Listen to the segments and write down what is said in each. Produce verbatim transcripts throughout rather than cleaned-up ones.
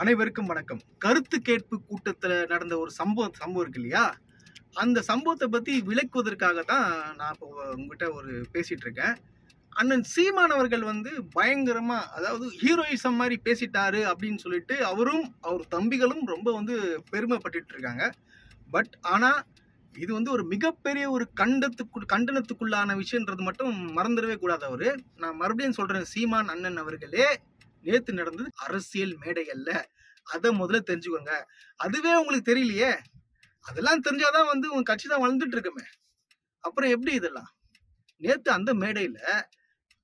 அனைவருக்கும் வணக்கம். கருத்து கேட்பு கூட்டத்தில் நடந்த ஒரு சம்பவம் சம்பவம் இருக்கு இல்லையா, அந்த சம்பவத்தை பற்றி விளக்குவதற்காக தான் நான் இப்போ உங்ககிட்ட ஒரு பேசிகிட்டு இருக்கேன். அண்ணன் சீமான் அவர்கள் வந்து பயங்கரமாக, அதாவது ஹீரோயிசம் மாதிரி பேசிட்டாரு அப்படின்னு சொல்லிட்டு அவரும் அவர் தம்பிகளும் ரொம்ப வந்து பெருமைப்பட்டு இருக்காங்க. பட் ஆனால் இது வந்து ஒரு மிகப்பெரிய ஒரு கண்டத்துக்கு கண்டனத்துக்குள்ளான விஷயன்றது மட்டும் மறந்துடவே கூடாது. அவர், நான் மறுபடியும் சொல்கிறேன், சீமான் அண்ணன் அவர்களே, நேற்று நடந்தது அரசியல் மேடைகள்ல, அதை முதல்ல தெரிஞ்சுக்கோங்க. அதுவே உங்களுக்கு தெரியலையே, அதெல்லாம் தெரிஞ்சாதான் வந்து உங்க கட்சி தான் வளர்ந்துட்டு இருக்குமே, அப்புறம் எப்படி இதெல்லாம். நேற்று அந்த மேடையில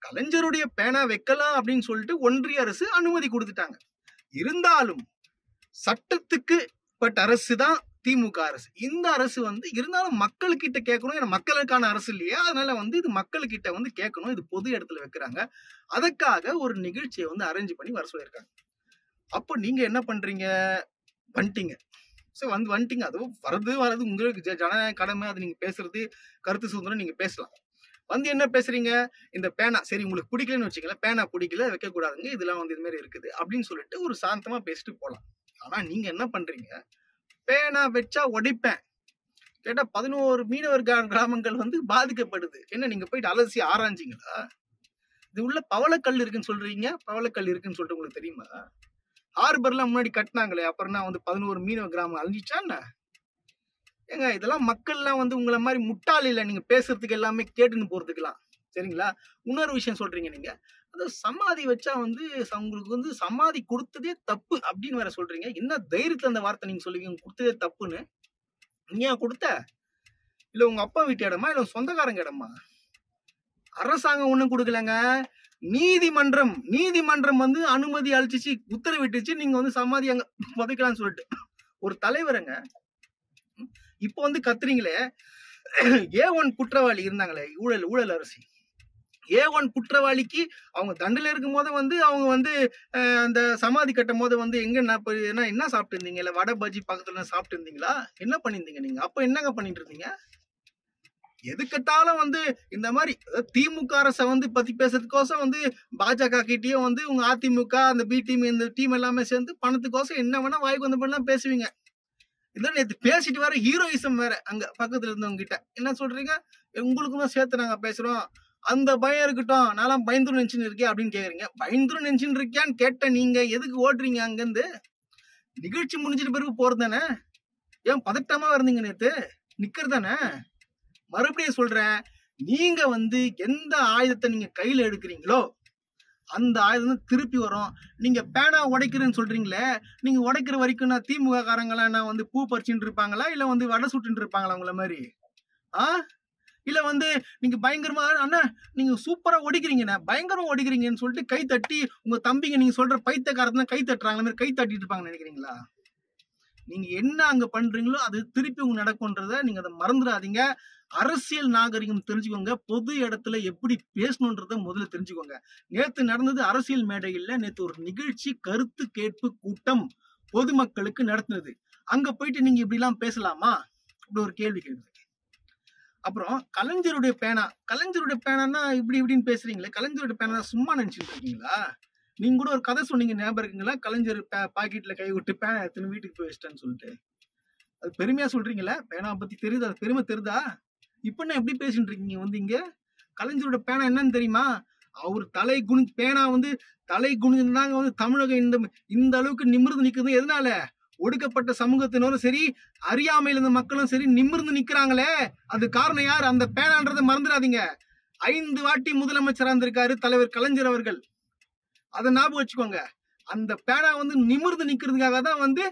கலைஞருடைய பேனா வைக்கலாம் அப்படின்னு சொல்லிட்டு ஒன்றிய அரசு அனுமதி கொடுத்துட்டாங்க. இருந்தாலும் சட்டத்துக்கு பட்ட அரசு தான் திமுக அரசு. இந்த அரசு வந்து இருந்தாலும் மக்கள்கிட்ட கேட்கணும், ஏன்னா மக்களுக்கான அரசு இல்லையா, அதனால வந்து இது மக்கள்கிட்ட வந்து கேட்கணும். இது பொது இடத்துல வைக்கிறாங்க, அதுக்காக ஒரு நிகழ்ச்சியை வந்து அரேஞ்ச் பண்ணி வர சொல்லியிருக்காங்க. அப்போ நீங்க என்ன பண்றீங்க, வந்துட்டீங்க. ஸோ வந்து வந்துட்டீங்க, அதுவும் வரது வரது உங்களுக்கு ஜனநாயக கடமை, அது நீங்க பேசுறது கருத்து சுதந்திரம், நீங்க பேசலாம். வந்து என்ன பேசுறீங்க, இந்த பேனா சரி உங்களுக்கு பிடிக்கலன்னு வச்சுக்கலாம், பேனா பிடிக்கல வைக்கக்கூடாதுங்க, இதெல்லாம் வந்து இது மாதிரி இருக்குது அப்படின்னு சொல்லிட்டு ஒரு சாந்தமா பேசிட்டு போகலாம். ஆனா நீங்க என்ன பண்றீங்க, பேனா வச்சா உடைப்பேன் கேட்டா பதினோரு மீனவர் கிராமங்கள் வந்து பாதிக்கப்படுது. என்ன நீங்க போயிட்டு அலசி ஆராய்ச்சிங்களா? இது உள்ள பவளக்கல் இருக்குன்னு சொல்றீங்க, பவளக்கல் இருக்குன்னு சொல்லிட்டு உங்களுக்கு தெரியுமா? ஹார்பர்லாம் முன்னாடி கட்டினாங்களே, அப்புறம்னா வந்து பதினோரு மீனவர் கிராமம் அழிஞ்சிச்சா என்ன? ஏங்க இதெல்லாம் மக்கள்லாம் வந்து உங்களை மாதிரி முட்டாள் இல்லை, நீங்க பேசுறதுக்கு எல்லாமே கேட்டுன்னு போறதுக்கெல்லாம் சரிங்களா. இன்னொரு விஷயம் சொல்றீங்க நீங்க, அதாவது சமாதி வச்சா வந்து உங்களுக்கு வந்து சமாதி கொடுத்ததே தப்பு அப்படின்னு வேற சொல்றீங்க. என்ன தைரியத்துல அந்த வார்த்தை நீங்க சொல்லுவீங்க, கொடுத்ததே தப்புன்னு? நீயா கொடுத்த? இல்ல உங்க அப்பா வீட்டு இடமா, இல்ல சொந்தக்காரங்க இடமா? அரசாங்கம் ஒண்ணும் கொடுக்கலங்க, நீதிமன்றம் நீதிமன்றம் வந்து அனுமதி அளிச்சிச்சு, உத்தரவிட்டுச்சு, நீங்க வந்து சமாதி அங்க புதைக்கலாம்னு சொல்லிட்டு. ஒரு தலைவருங்க இப்போ வந்து கத்துறீங்களே, ஏ ஒன் குற்றவாளி இருந்தாங்களே, ஊழல் ஊழல் அரசி ஏ ஒன் குற்றவாளிக்கு அவங்க தண்டில் இருக்கும் போது வந்து அவங்க வந்து அந்த சமாதி கட்டும் போது வந்து எங்க என்ன என்ன சாப்பிட்டு இருந்தீங்க, இல்லை வடை பஜ்ஜி பக்கத்துல சாப்பிட்டு இருந்தீங்களா, என்ன பண்ணிருந்தீங்க நீங்க? அப்ப என்னங்க பண்ணிட்டு இருந்தீங்க? எதுக்கிட்டாலும் வந்து இந்த மாதிரி திமுக அரசை வந்து பத்தி பேசுறதுக்கோசம் வந்து பாஜக கிட்டேயே வந்து உங்க அதிமுக அந்த பி டீம் இந்த டீம் எல்லாமே சேர்ந்து பணத்துக்கோசம் என்ன வேணா வாய்க்கு வந்த பண்ணலாம் பேசுவீங்க. இதெல்லாம் நேற்று பேசிட்டு வேற ஹீரோயிசம் வேற, அங்க பக்கத்துல இருந்தவங்க கிட்ட என்ன சொல்றீங்க, உங்களுக்கும் தான் சேர்த்து நாங்க பேசுறோம், அந்த பயம் இருக்கட்டும், நான்லாம் பயந்துரும் நெஞ்சின்னு இருக்கேன் அப்படின்னு கேக்குறீங்க. பயந்துரும் நெஞ்சின்னு இருக்கியான்னு கேட்ட நீங்க எதுக்கு ஓடுறீங்க அங்கேருந்து? நிகழ்ச்சி முடிஞ்சிட்டு பிறகு போறது தானே. ஏன் பதட்டமா இருந்தீங்க நேற்று? நிக்கிறது தானே. மறுபடியும் சொல்றேன், நீங்க வந்து எந்த ஆயுதத்தை நீங்க கையில எடுக்கிறீங்களோ அந்த ஆயுதம் திருப்பி வரும். நீங்க பேனா உடைக்கிறேன்னு சொல்றீங்களே, நீங்க உடைக்கிற வரைக்கும் நான் திமுக காரங்களா நான் வந்து பூ பறிச்சுட்டு இருப்பாங்களா, இல்ல வந்து வடை சுட்டு இருப்பாங்களா உங்களை மாதிரி? ஆஹ் இல்ல வந்து நீங்க பயங்கரமா, அண்ணா நீங்க சூப்பரா ஒடிக்கிறீங்கண்ணா, பயங்கரமா ஒடிக்கிறீங்கன்னு சொல்லிட்டு கை தட்டி உங்க தம்பிங்க நீங்க சொல்ற பைத்தியக்காரத்தான் கை தட்டுறாங்களா மாதிரி கை தட்டிட்டு இருப்பாங்கன்னு நினைக்கிறீங்களா? நீங்க என்ன அங்க பண்றீங்களோ அது திருப்பி உங்க நடக்கும்ன்றத நீங்க அதை மறந்துடாதீங்க. அரசியல் நாகரிகம் தெரிஞ்சுக்கோங்க, பொது இடத்துல எப்படி பேசணுன்றத முதல்ல தெரிஞ்சுக்கோங்க. நேற்று நடந்தது அரசியல் மேடையில, நேற்று ஒரு நிகழ்ச்சி கருத்து கேட்பு கூட்டம் பொதுமக்களுக்கு நடத்தினது. அங்க போயிட்டு நீங்க இப்படி எல்லாம் பேசலாமா? இப்படி ஒரு கேள்வி கேள்வி. அப்புறம் கலைஞருடைய பேனா, கலைஞருடைய பேனான்னா இப்படி இப்படின்னு பேசுறீங்களே, கலைஞருடைய பேனா சும்மா நினைச்சுட்டு இருக்கீங்களா? நீங்க கூட ஒரு கதை சொன்னீங்க, ஞாபகம் இருக்குங்களா? கலைஞர் பாக்கெட்ல கை விட்டு பேனா எடுத்துன்னு வீட்டுக்கு போய் வச்சிட்டேன்னு சொல்லிட்டு, அது பெருமையா சொல்றீங்களா? பேனா பத்தி தெரியுது, அது பெருமை தெரியுதா? இப்ப என்ன எப்படி பேசிட்டு இருக்கீங்க வந்து? இங்க கலைஞரோட பேனா என்னன்னு தெரியுமா? அவர் தலை குனி பேனா வந்து தலை குனிந்தாங்க வந்து தமிழகம் இந்த இந்த அளவுக்கு நிமிர்ந்து நிற்கிறது எதனால? ஒடுக்கப்பட்ட சமூகத்தினரும் சரி, அறியாமையில இருந்த மக்களும் சரி நிமிர்ந்து நிக்கிறாங்களே, அது காரணம் யார்? அந்த பேனான்றதை மறந்துடாதீங்க. ஐந்து வாட்டி முதலமைச்சராக இருந்திருக்காரு தலைவர் கலைஞர் அவர்கள், அதை ஞாபகம் வச்சுக்கோங்க. அந்த பேனா வந்து நிமிர்ந்து நிக்கிறதுக்காக தான் வந்து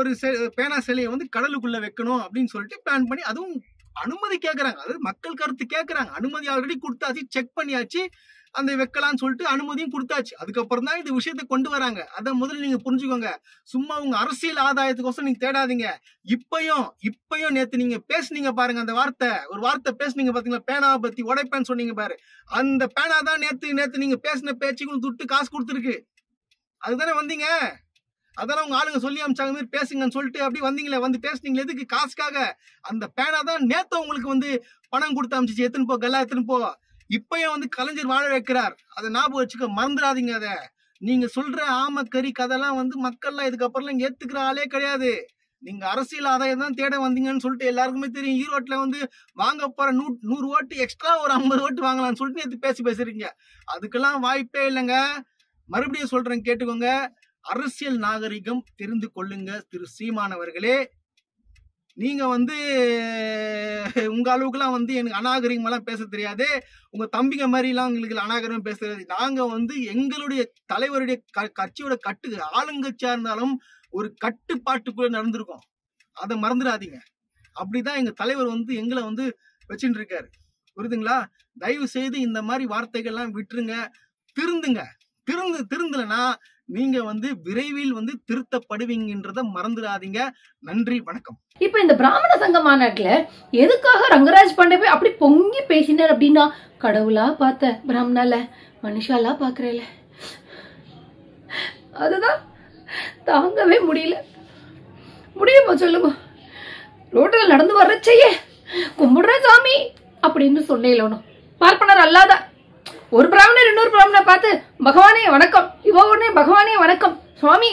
ஒரு பேனா சிலையை வந்து கடலுக்குள்ள வைக்கணும் அப்படின்னு சொல்லிட்டு பிளான் பண்ணி, அதுவும் அனுமதி கேட்கறாங்க, அதாவது மக்கள் கருத்து கேட்கறாங்க, அனுமதி ஆல்ரெடி கொடுத்தாச்சு, செக் பண்ணியாச்சு, அந்த வைக்கலாம்னு சொல்லிட்டு அனுமதியும் கொடுத்தாச்சு. அதுக்கப்புறம் தான் இந்த விஷயத்த கொண்டு வராங்க. அதை முதல்ல நீங்க புரிஞ்சுக்கோங்க. சும்மா உங்க அரசியல் ஆதாயத்துக்கோசம் நீங்க தேடாதீங்க. இப்பயும் இப்பயும் நேத்து நீங்க பேசுனீங்க பாருங்க, அந்த வார்த்தை ஒரு வார்த்தை பேசுனீங்க பாத்தீங்களா, பேனாவை பத்தி உடைப்பேன்னு சொன்னீங்க பாரு, அந்த பேனா தான் நேத்து நேத்து நீங்க பேசின பேச்சுக்கும் துட்டு காசு கொடுத்துருக்கு. அதுதானே வந்தீங்க, அதெல்லாம் உங்க ஆளுங்க சொல்லி அமிச்சாங்க மாதிரி பேசுங்கன்னு சொல்லிட்டு அப்படி வந்தீங்களே, வந்து பேசுனீங்களே எதுக்கு? காசுக்காக. அந்த பேனா தான் நேத்து உங்களுக்கு வந்து பணம் கொடுத்து அமிச்சிச்சு, எத்தனை போ கல்லா எத்தனை போ. இப்பயும் வந்து கலைஞர் வாழ வைக்கிறார், அதை ஞாபகம் வச்சுக்க, மறந்துடாதீங்க. அதை நீங்க சொல்ற ஆமக்கறி கதெல்லாம் வந்து மக்கள்லாம் இதுக்கப்புறம் ஏத்துக்கிற ஆளே கிடையாது. நீங்க அரசியல் ஆதாயம் தான் தேட வந்தீங்கன்னு சொல்லிட்டு எல்லாருக்குமே தெரியும். ஈரோட்டில் வந்து வாங்க போற நூ நூறு ஓட்டு எக்ஸ்ட்ரா ஒரு ஐம்பது ஓட்டு வாங்கலாம்னு சொல்லிட்டு நேற்று பேசி பேசுறீங்க. அதுக்கெல்லாம் வாய்ப்பே இல்லைங்க. மறுபடியும் சொல்றேன், கேட்டுக்கோங்க. அரசியல் நாகரிகம் தெரிந்து கொள்ளுங்க திரு சீமான் அவர்களே. நீங்க வந்து உங்க அளவுக்குலாம் வந்து எனக்கு அநாகரிகமெல்லாம் பேச தெரியாது, உங்க தம்பிங்க மாதிரிலாம் உங்களுக்கு அநாகரிகம் பேச தெரியாது. நாங்க வந்து எங்களுடைய தலைவருடைய கட்சியோட கட்டு ஆளுங்கட்சியா இருந்தாலும் ஒரு கட்டுப்பாட்டுக்குள்ள நடந்திருக்கோம். அதை மறந்துடாதீங்க. அப்படிதான் எங்க தலைவர் வந்து எங்களை வந்து வச்சுட்டு இருக்காரு, புரியுதுங்களா? தயவு செய்து இந்த மாதிரி வார்த்தைகள்லாம் விட்டுருங்க. திருந்துங்க. திருந்து திருந்தலைன்னா நீங்க வந்து விரைவில் வந்து திருத்தப்படுவீங்கன்றத மறந்துடாதீங்க. நன்றி, வணக்கம். இப்ப இந்த பிராமண சங்க மாநாட்டுல எதுக்காக ரங்கராஜ் பாண்டே போய் அப்படி பொங்கி பேசினார் அப்படின்னா, கடவுளா பார்த்த பிராமணால மனுஷாலா பாக்குறேல, அதுதான் தாங்கவே முடியல. முடியுமா சொல்லுங்க? ரோட்டில் நடந்து வர்றச்சையே கும்பிடுற சாமி அப்படின்னு சொன்னேன். பார்ப்பனர் அல்லாத ஒரு பிராமணர் இன்னொரு பிராமணர் பார்த்து பகவானே வணக்கம், இவ உடனே பகவானே வணக்கம் சுவாமி.